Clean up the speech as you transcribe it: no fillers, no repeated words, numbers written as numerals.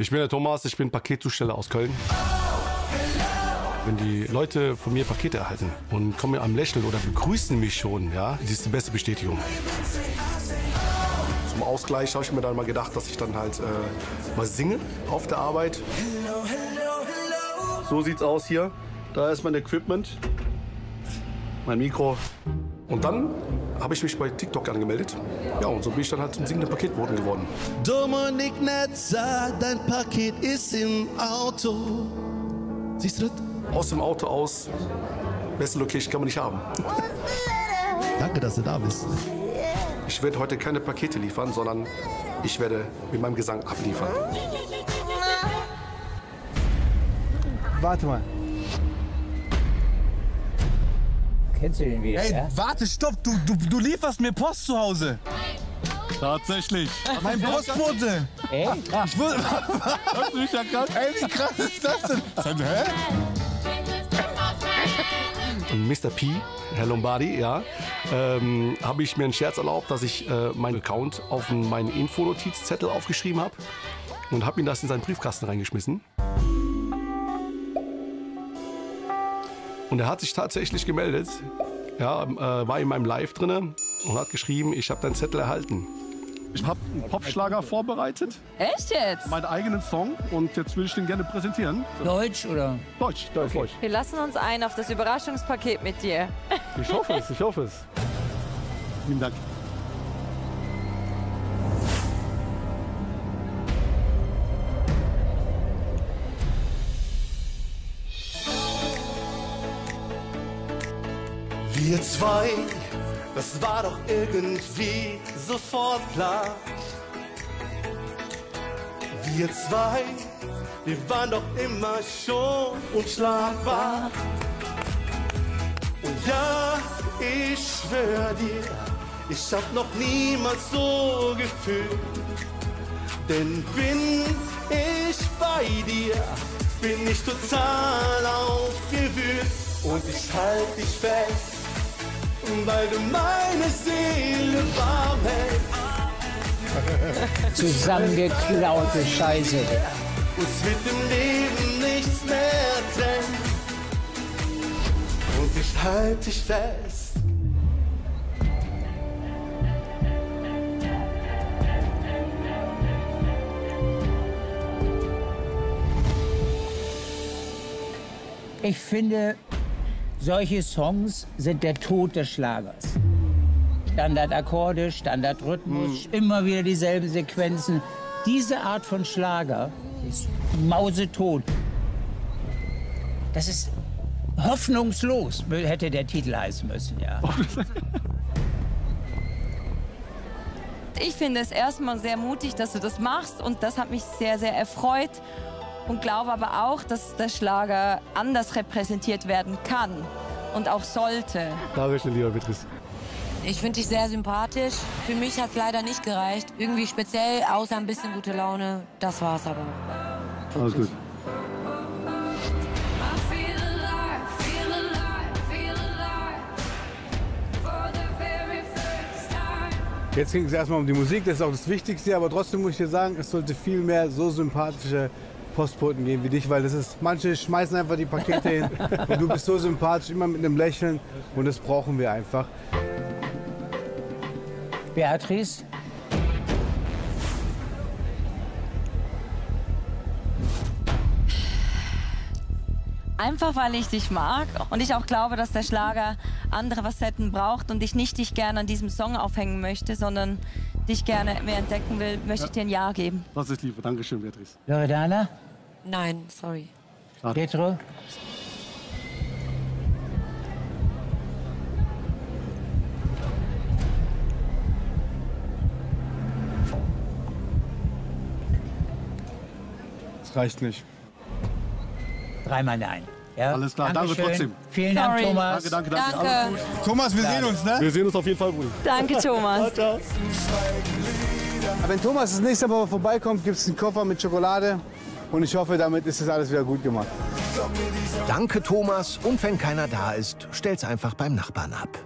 Ich bin der Thomas, ich bin Paketzusteller aus Köln. Wenn die Leute von mir Pakete erhalten und kommen mit einem Lächeln oder begrüßen mich schon, ja, das ist die beste Bestätigung. Zum Ausgleich habe ich mir dann mal gedacht, dass ich dann halt mal singe auf der Arbeit. So sieht's aus hier. Da ist mein Equipment, mein Mikro. Und dann habe ich mich bei TikTok angemeldet. Ja, und so bin ich dann halt zum singenden Paketboten geworden. Dominik Netzer, dein Paket ist im Auto. Siehst du das? Aus dem Auto aus. Beste Location kann man nicht haben. Danke, dass du da bist. Ich werde heute keine Pakete liefern, sondern ich werde mit meinem Gesang abliefern. Warte mal. Kennst du den Weg? Ey, ja? Warte, stopp! Du lieferst mir Post zu Hause! Tatsächlich! Mein Postbote! Ey? Ich wurde... Hast du mich erkannt? Ey, wie krass ist das denn? Hä? Und Mr. P, Herr Lombardi, ja, habe ich mir einen Scherz erlaubt, dass ich meinen Account auf meinen Infonotizzettel aufgeschrieben habe und habe ihm das in seinen Briefkasten reingeschmissen. Und er hat sich tatsächlich gemeldet, ja, war in meinem Live drin und hat geschrieben, ich habe deinen Zettel erhalten. Ich habe einen Popschlager vorbereitet. Echt jetzt? Meinen eigenen Song und jetzt will ich den gerne präsentieren. Deutsch oder? Deutsch, Deutsch. Okay. Wir lassen uns ein auf das Überraschungspaket mit dir. Ich hoffe es, ich hoffe es. Vielen Dank. Wir zwei, das war doch irgendwie sofort klar. Wir zwei, wir waren doch immer schon unschlagbar. Und ja, ich schwör dir, ich hab noch niemals so gefühlt. Denn bin ich bei dir, bin ich total aufgewühlt. Und ich halt dich fest, weil du meine Seele warm hältst. Zusammengeklaute Scheiße. Uns wird im Leben nichts mehr trennen. Und ich halte dich fest. Ich finde... solche Songs sind der Tod des Schlagers. Standardakkorde, Standardrhythmus, immer wieder dieselben Sequenzen. Diese Art von Schlager ist mausetot. Das ist hoffnungslos, hätte der Titel heißen müssen, ja. Ich finde es erstmal sehr mutig, dass du das machst und das hat mich sehr, sehr erfreut. Und glaube aber auch, dass der Schlager anders repräsentiert werden kann und auch sollte. Dankeschön, lieber Beatrice. Ich finde dich sehr sympathisch. Für mich hat es leider nicht gereicht. Irgendwie speziell, außer ein bisschen gute Laune. Das war's aber. Alles gut. Jetzt ging es erstmal um die Musik, das ist auch das Wichtigste. Aber trotzdem muss ich dir sagen, es sollte viel mehr so sympathische Postboten geben wie dich, weil das ist, manche schmeißen einfach die Pakete hin und du bist so sympathisch, immer mit einem Lächeln und das brauchen wir einfach. Beatrice? Einfach weil ich dich mag und ich auch glaube, dass der Schlager andere Facetten braucht und ich nicht dich gerne an diesem Song aufhängen möchte, sondern dich gerne mehr entdecken will, möchte ich dir ein Ja geben. Das ist lieb. Dankeschön, Beatrice. Loredana? Nein, sorry. Schade. Pietro? Das reicht nicht. Dreimal Nein. Ja. Alles klar, danke trotzdem. Vielen Dank, sorry. Thomas. Danke, danke, danke. Danke. Thomas, wir sehen uns, ne? Wir sehen uns auf jeden Fall, Brudi. Danke, Thomas. Wenn Thomas das nächste Mal vorbeikommt, gibt es einen Koffer mit Schokolade. Und ich hoffe, damit ist das alles wieder gut gemacht. Danke, Thomas. Und wenn keiner da ist, stell's einfach beim Nachbarn ab.